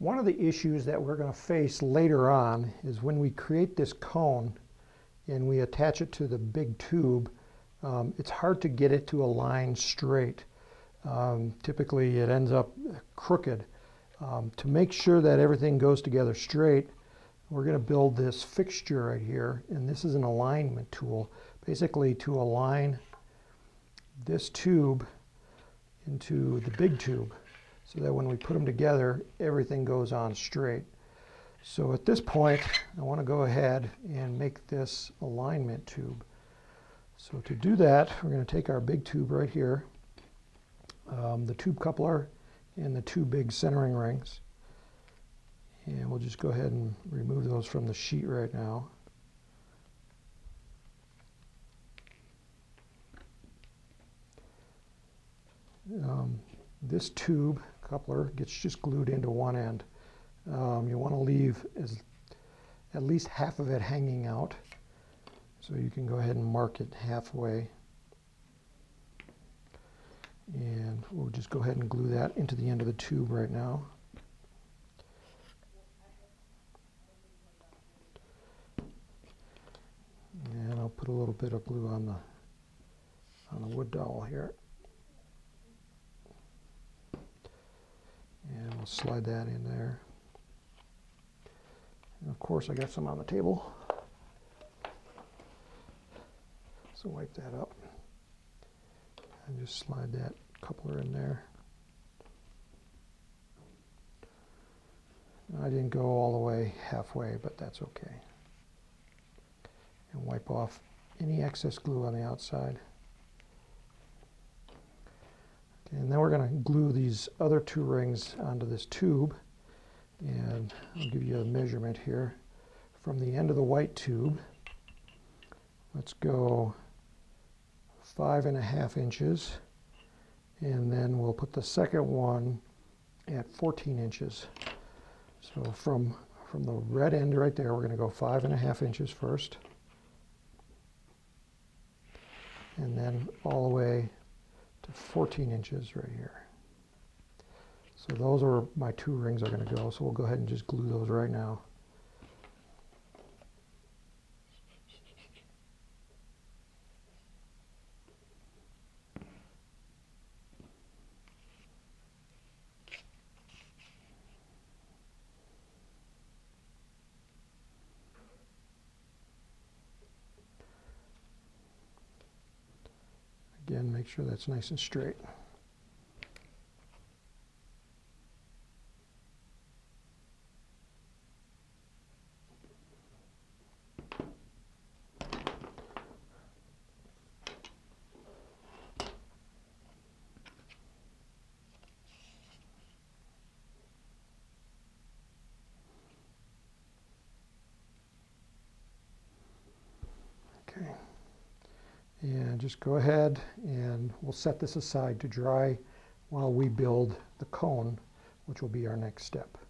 One of the issues that we're going to face later on is when we create this cone and we attach it to the big tube, it's hard to get it to align straight. Typically it ends up crooked. To make sure that everything goes together straight, we're going to build this fixture right here, and this is an alignment tool, basically to align this tube into the big tube, so that when we put them together, everything goes on straight. So at this point, I want to go ahead and make this alignment tube. So to do that, we're going to take our big tube right here, the tube coupler, and the two big centering rings. And we'll just go ahead and remove those from the sheet right now. This tube coupler gets just glued into one end. You want to leave at least half of it hanging out, so you can go ahead and mark it halfway. And we'll just go ahead and glue that into the end of the tube right now. And I'll put a little bit of glue on the wood dowel here. And we'll slide that in there. And of course, I got some on the table, so wipe that up and just slide that coupler in there. Now, I didn't go all the way halfway, but that's okay. And wipe off any excess glue on the outside. And then we're going to glue these other two rings onto this tube, and I'll give you a measurement here. From the end of the white tube, let's go 5.5 inches, and then we'll put the second one at 14 inches. So from the red end right there, we're going to go 5.5 inches first, and then all the way 14 inches right here. So those are my two rings are going to go, so we'll go ahead and just glue those right now. Again, make sure that's nice and straight. Okay. And just go ahead and we'll set this aside to dry while we build the cone, which will be our next step.